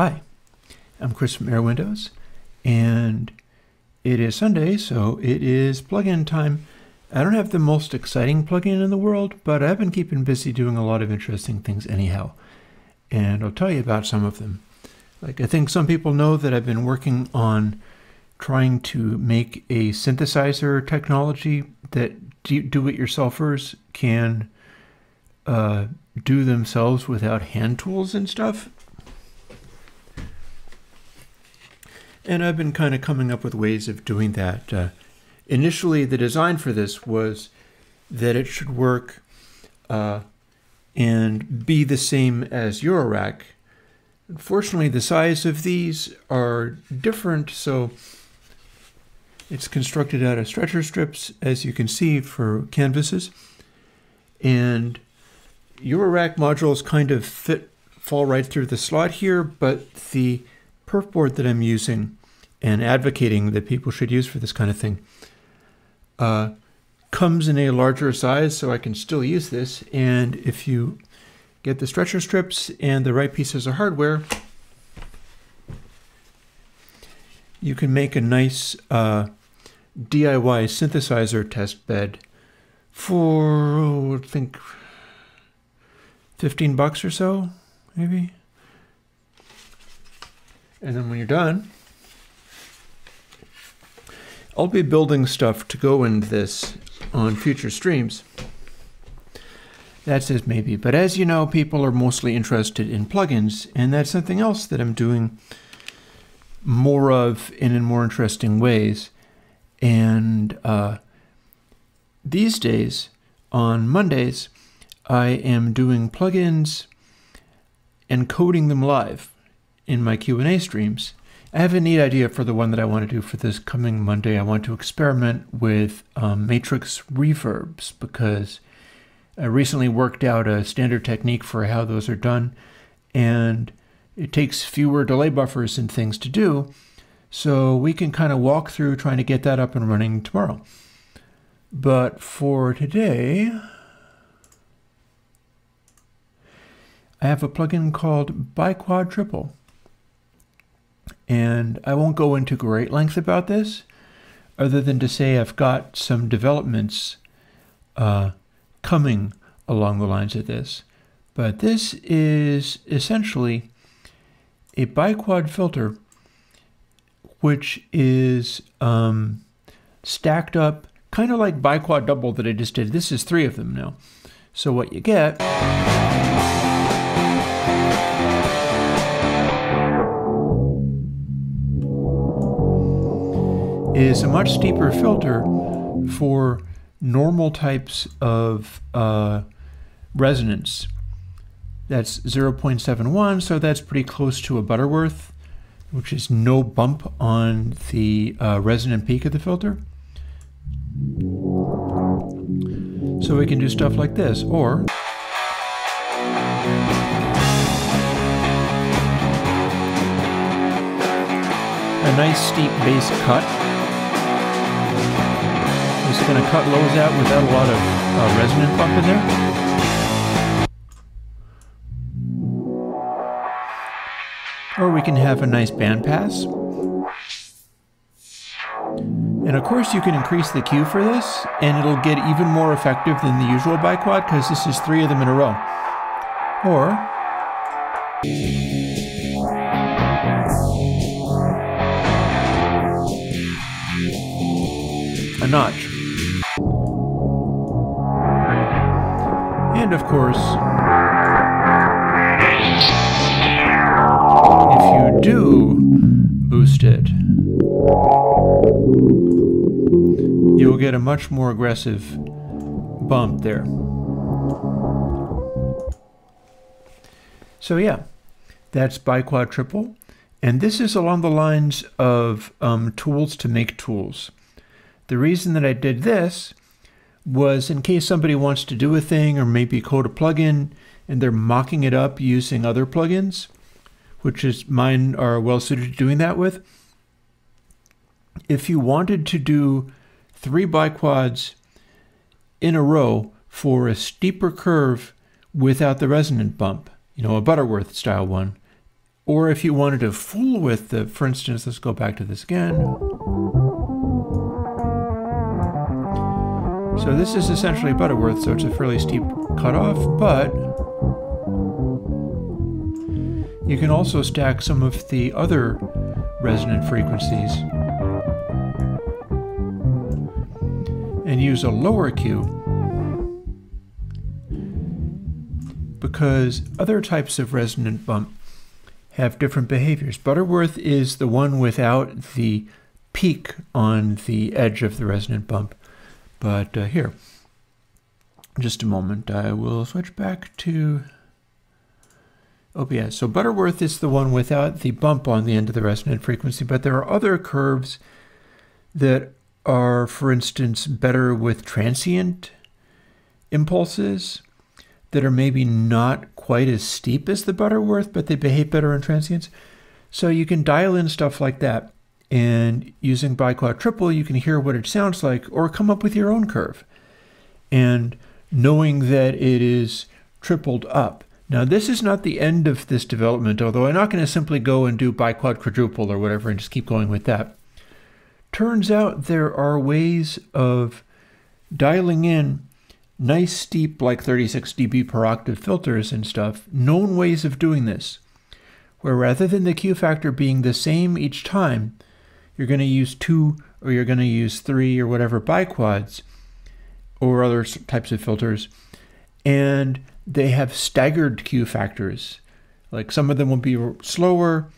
Hi, I'm Chris from AirWindows, and it is Sunday, so it is plugin time. I don't have the most exciting plugin in the world, but I've been keeping busy doing a lot of interesting things anyhow, and I'll tell you about some of them. Like, I think some people know that I've been working on trying to make a synthesizer technology that do-it-yourselfers can do themselves without hand tools and stuff. And I've been kind of coming up with ways of doing that. Initially, the design for this was that it should work and be the same as Eurorack. Unfortunately, the size of these are different, so it's constructed out of stretcher strips, as you can see, for canvases. And Eurorack modules kind of fall right through the slot here, but the perf board that I'm using and advocating that people should use for this kind of thing comes in a larger size, so I can still use this. And if you get the stretcher strips and the right pieces of hardware, you can make a nice DIY synthesizer test bed for, oh, I think, $15 or so, maybe. And then when you're done, I'll be building stuff to go into this on future streams. That says maybe, but as you know, people are mostly interested in plugins, and that's something else that I'm doing more of and in more interesting ways. And these days, on Mondays, I am doing plugins and coding them live in my Q&A streams. I have a neat idea for the one that I want to do for this coming Monday. I want to experiment with matrix reverbs, because I recently worked out a standard technique for how those are done, and it takes fewer delay buffers and things to do, so we can kind of walk through trying to get that up and running tomorrow. But for today, I have a plugin called BiquadTriple, and I won't go into great length about this, other than to say I've got some developments coming along the lines of this. But this is essentially a biquad filter, which is stacked up kind of like BiquadDouble that I just did. This is 3 of them now. So what you get is a much steeper filter for normal types of resonance. That's 0.71, so that's pretty close to a Butterworth, which is no bump on the resonant peak of the filter. So we can do stuff like this, or a nice steep bass cut. It's going to cut lows out without a lot of resonant bump in there. Or we can have a nice band pass. And of course you can increase the Q for this, and it'll get even more effective than the usual biquad, because this is 3 of them in a row. Or a notch. And of course, if you do boost it, you'll get a much more aggressive bump there. So yeah, that's BiquadTriple. And this is along the lines of tools to make tools. The reason that I did this was in case somebody wants to do a thing or maybe code a plugin and they're mocking it up using other plugins, which is mine are well suited to doing that with. If you wanted to do 3 biquads in a row for a steeper curve without the resonant bump, you know, a Butterworth style one, Or if you wanted to fool with the, for instance, let's go back to this again. So this is essentially Butterworth, so it's a fairly steep cutoff, but you can also stack some of the other resonant frequencies and use a lower Q, because other types of resonant bump have different behaviors. Butterworth is the one without the peak on the edge of the resonant bump. But here, just a moment, I will switch back to OBS. So Butterworth is the one without the bump on the end of the resonant frequency, but there are other curves that are, for instance, better with transient impulses that are maybe not quite as steep as the Butterworth, but they behave better in transients. So you can dial in stuff like that. And using BiquadTriple, you can hear what it sounds like or come up with your own curve. And knowing that it is tripled up. Now, this is not the end of this development, although I'm not going to simply go and do biquad quadruple or whatever and just keep going with that. Turns out there are ways of dialing in nice steep, like 36 dB per octave filters and stuff, known ways of doing this, where rather than the Q factor being the same each time, you're going to use 2 or you're going to use 3 or whatever biquads or other types of filters, and they have staggered Q factors. Like some of them will be slower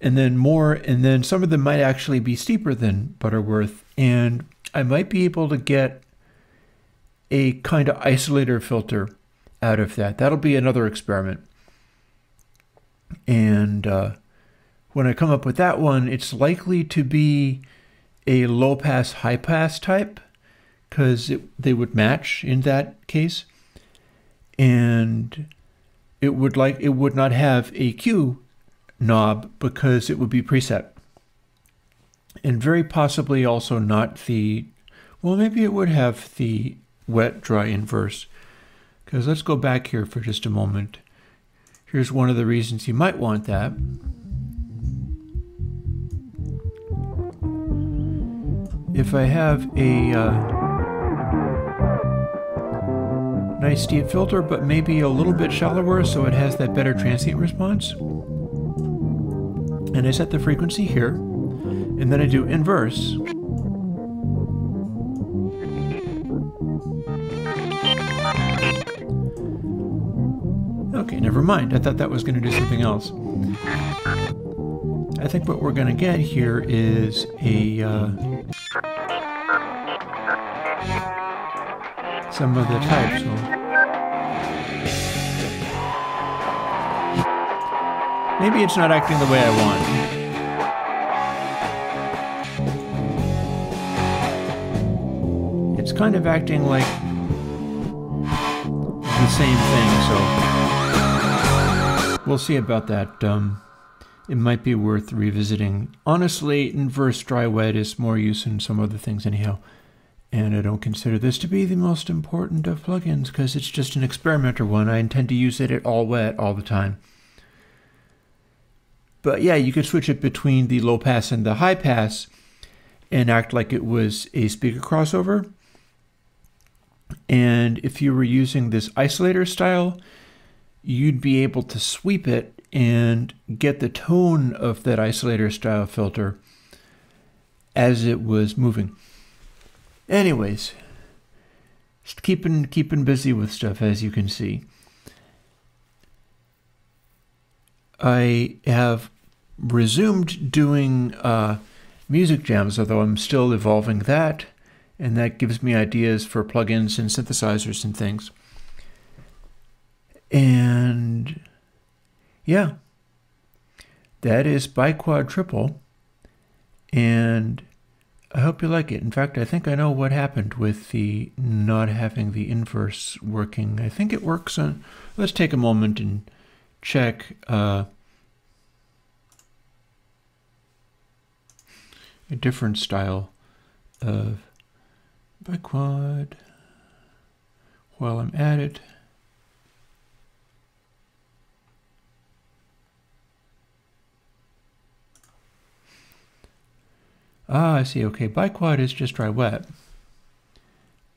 and then more, and then some of them might actually be steeper than Butterworth. And I might be able to get a kind of isolator filter out of that. That'll be another experiment. And when I come up with that one, it's likely to be a low pass, high pass type, because they would match in that case. And it would not have a Q knob because it would be preset, and very possibly also not the, well, maybe it would have the wet dry inverse, because let's go back here for just a moment. Here's one of the reasons you might want that. If I have a nice deep filter, but maybe a little bit shallower, so it has that better transient response. And I set the frequency here, and then I do inverse. Okay, never mind. I thought that was going to do something else. I think what we're going to get here is a some of the types. So maybe it's not acting the way I want. It's kind of acting like the same thing, so we'll see about that. It might be worth revisiting. Honestly, inverse dry wet is more use in some other things anyhow. And I don't consider this to be the most important of plugins because it's just an experimenter one. I intend to use it at all wet all the time. But yeah, you could switch it between the low pass and the high pass and act like it was a speaker crossover. And if you were using this isolator style, you'd be able to sweep it and get the tone of that isolator style filter as it was moving. Anyways, just keeping busy with stuff, as you can see. I have resumed doing music jams, although I'm still evolving that, and that gives me ideas for plugins and synthesizers and things. And yeah, that is BiquadTriple, and I hope you like it. In fact, I think I know what happened with the not having the inverse working. I think it works on, let's take a moment and check. A different style of biquad while I'm at it. Ah, I see. Okay, Biquad is just dry wet.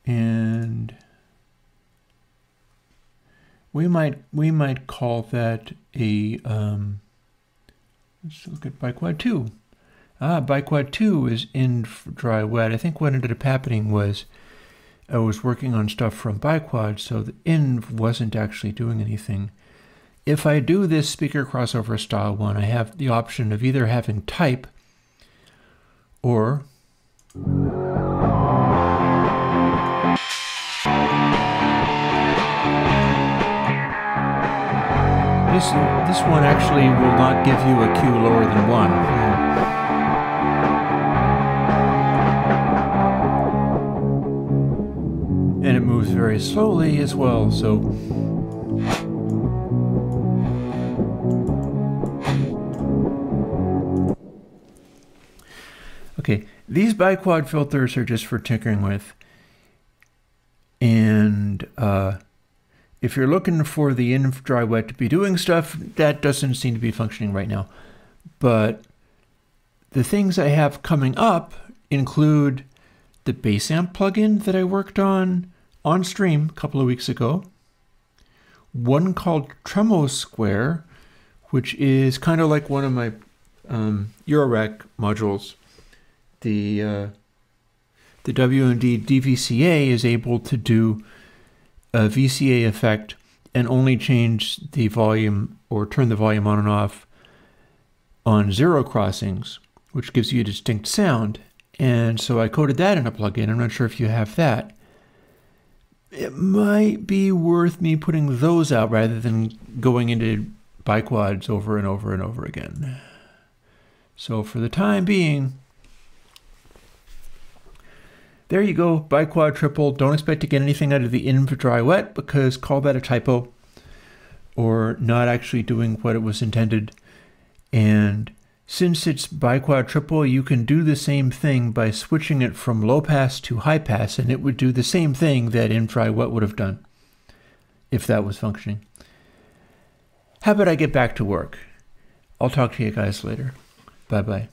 And we might call that a let's look at Biquad 2. Ah, Biquad 2 is in dry wet. I think what ended up happening was I was working on stuff from Biquad, so the env wasn't actually doing anything. If I do this speaker crossover style one, I have the option of either having type or this one actually will not give you a Q lower than 1. And it moves very slowly as well, so okay, these Biquad filters are just for tinkering with. And if you're looking for the env dry wet to be doing stuff, that doesn't seem to be functioning right now. But the things I have coming up include the bass amp plugin that I worked on stream a couple of weeks ago. One called Tremosquare, which is kind of like one of my Eurorack modules. The WMD DVCA is able to do a VCA effect and only change the volume or turn the volume on and off on zero crossings, which gives you a distinct sound. And so I coded that in a plugin. I'm not sure if you have that. It might be worth me putting those out rather than going into Biquads over and over and over again. So for the time being, there you go, BiquadTriple. Don't expect to get anything out of the env dry wet because call that a typo or not actually doing what it was intended. And since it's BiquadTriple, you can do the same thing by switching it from low pass to high pass, and it would do the same thing that env dry wet would have done if that was functioning. How about I get back to work? I'll talk to you guys later. Bye-bye.